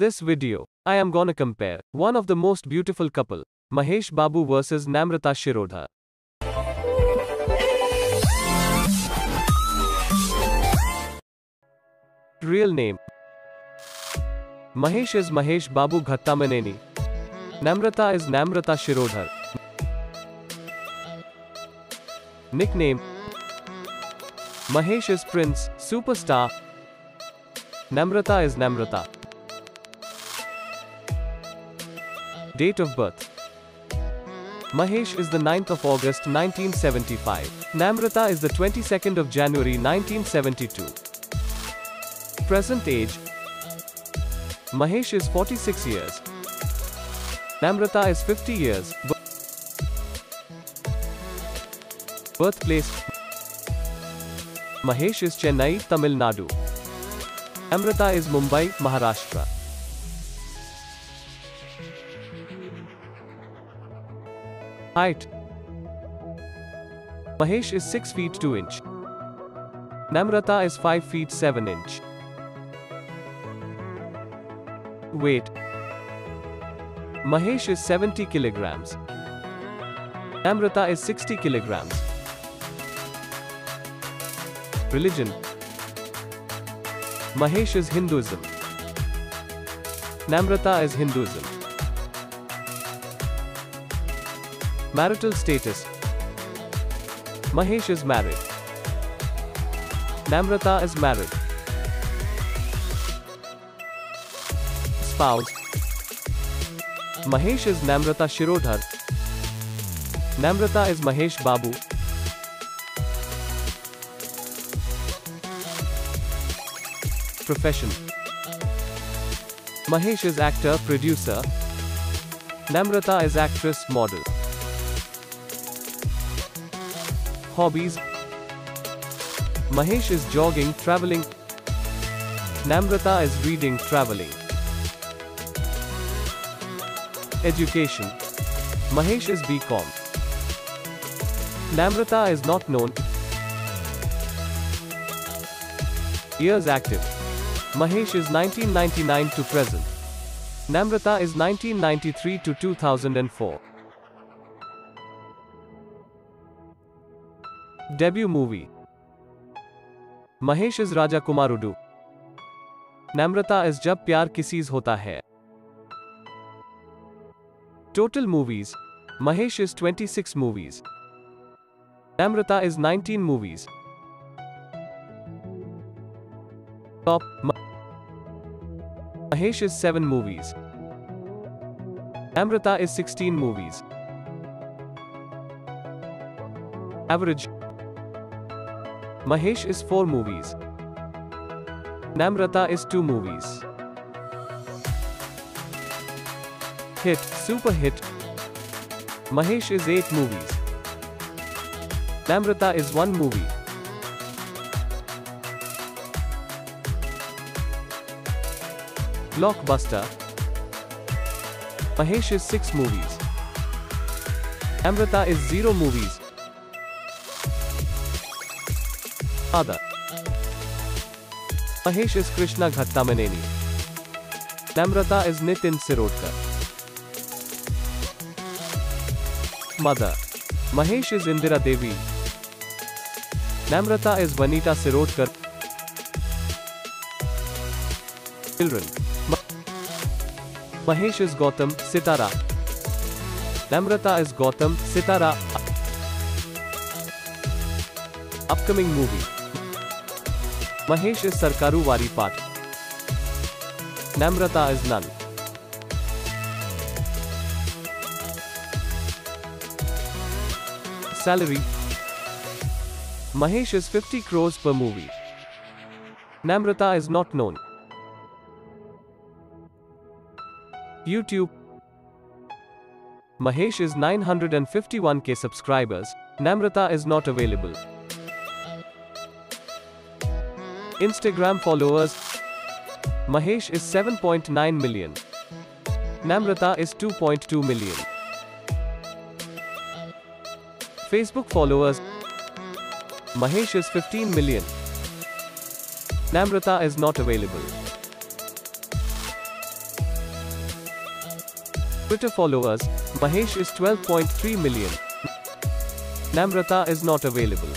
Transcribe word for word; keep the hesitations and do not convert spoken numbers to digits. this video, I am gonna compare one of the most beautiful couple, Mahesh Babu versus Namrata Shirodkar. Real name: Mahesh is Mahesh Babu Ghattamaneni. Namrata is Namrata Shirodkar. Nickname: Mahesh is Prince, Superstar. Namrata is Namrata. Date of birth: Mahesh is the ninth of August nineteen seventy-five. Namrata is the twenty-second of January nineteen seventy-two. Present age: Mahesh is forty-six years. Namrata is fifty years. Birthplace: Mahesh is Chennai, Tamil Nadu. Namrata is Mumbai, Maharashtra. Height: Mahesh is six feet two inch. Namrata is five feet seven inch. Weight: Mahesh is seventy kilograms. Namrata is sixty kilograms. Religion: Mahesh is Hinduism. Namrata is Hinduism. Marital status: Mahesh is married. Namrata is married. Spouse: Mahesh is Namrata Shirodkar. Namrata is Mahesh Babu. Profession: Mahesh is actor, producer. Namrata is actress, model. Hobbies: Mahesh is jogging, traveling. Namrata is reading, traveling. Education: Mahesh is B Com. Namrata is not known. Years active: Mahesh is nineteen ninety-nine to present. Namrata is nineteen ninety-three to two thousand four. Debut movie: Mahesh is Raja Kumarudu. Namrata is Jab Pyar Kisiz Hota Hai. Total movies: Mahesh is twenty-six movies. Namrata is nineteen movies. Top: Mahesh is seven movies. Namrata is sixteen movies. Average: Mahesh is four movies. Namrata is two movies. Hit, super hit: Mahesh is eight movies. Namrata is one movie. Blockbuster: Mahesh is six movies. Namrata is zero movies. Other: Mahesh is Krishna Ghattamaneni. Namrata is Nitin Shirodkar. Mother: Mahesh is Indira Devi. Namrata is Vanita Shirodkar. Children: Ma Mahesh is Gautam, Sitara. Namrata is Gautam, Sitara. Upcoming movie: Mahesh is Sarkaru Vaari Paata. Namrata is none. Salary: Mahesh is fifty crores per movie. Namrata is not known. YouTube: Mahesh is nine hundred fifty-one K subscribers. Namrata is not available. Instagram followers: Mahesh is seven point nine million. Namrata is two point two million. Facebook followers: Mahesh is fifteen million. Namrata is not available. Twitter followers, Mahesh is twelve point three million. Namrata is not available.